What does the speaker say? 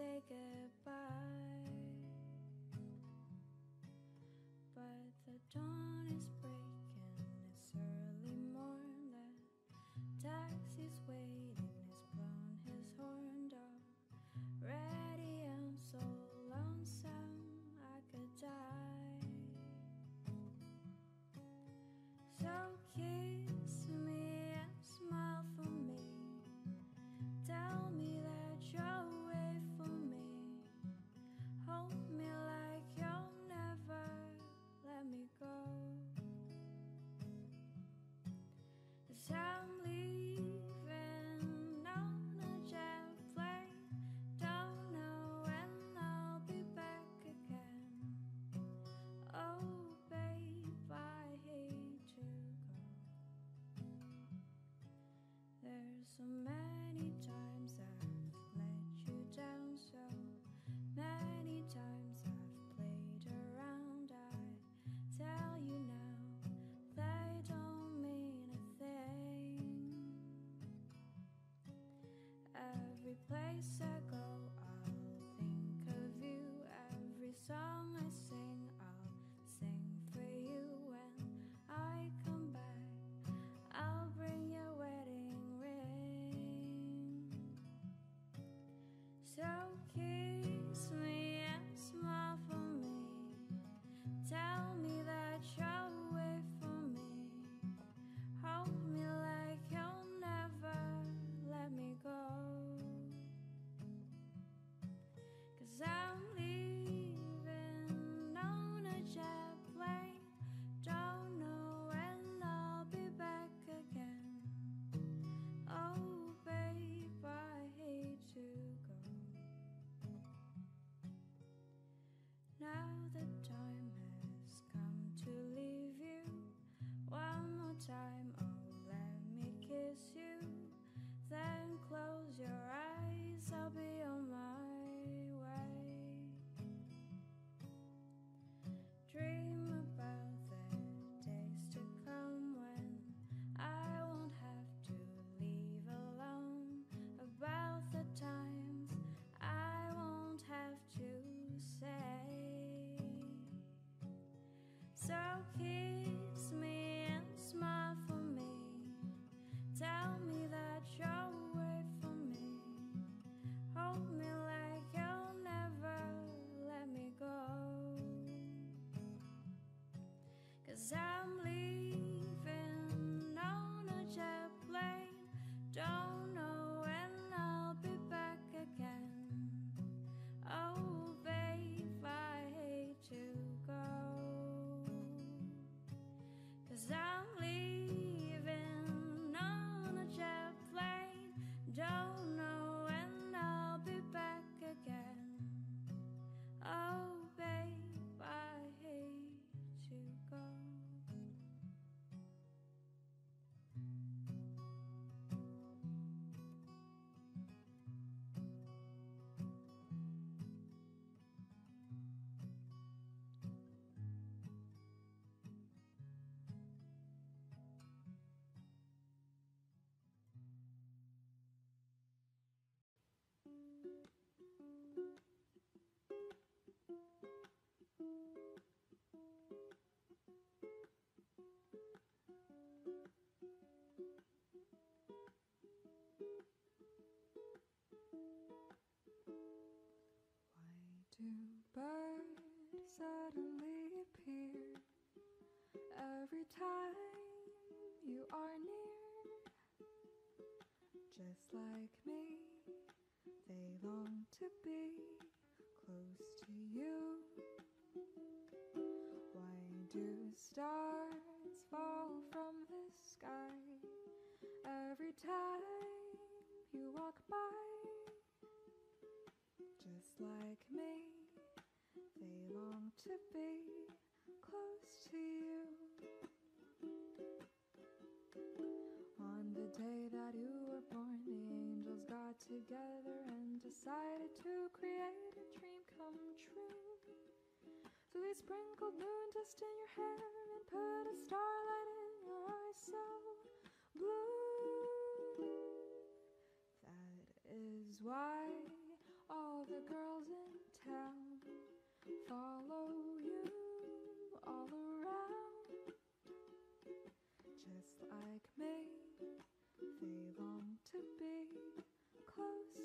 say goodbye, but the dawn is breaking, it's early morn, the taxi's waiting, he's blown his horn, dog ready, I'm so lonesome I could die. So kiss me and smile for me, tell me that you're so many times I've let you down, so many times I've played around. I tell you now, they don't mean a thing. Every place I go, I'll think of you. Every song I sing, I'll sing for you. When I come back, I'll bring your wedding. So kiss me and smile for me, tell me that you'll wait for me, hold me like you'll never let me go, 'cause I'm leaving on a jet plane, don't know when I'll be back again. Oh babe, I hate to. Now the time has come to leave you. One more time, oh let me kiss you. Then close your eyes, I'll be on my way. Dream about the days to come when I won't have to leave alone, about the times I won't have to say. So kiss me and smile for me, tell me that you'll wait for me, hold me like you'll never let me go, 'cause I'm leaving on a jet plane, don't know when I'll be back again. Oh babe, I hate to go, 'cause I'm leaving on a jet plane, don't know when I'll be back again. Oh babe, I hate to go. Suddenly appear every time you are near. Just like me, they long to be close to you. Why do stars fall from the sky every time you walk by? Just like me, they long to be close to you. On the day that you were born, the angels got together and decided to create a dream come true. So they sprinkled moon dust in your hair and put a starlight in your eyes so blue. That is why all the the girls in town follow you all around. Just like me, they long to be close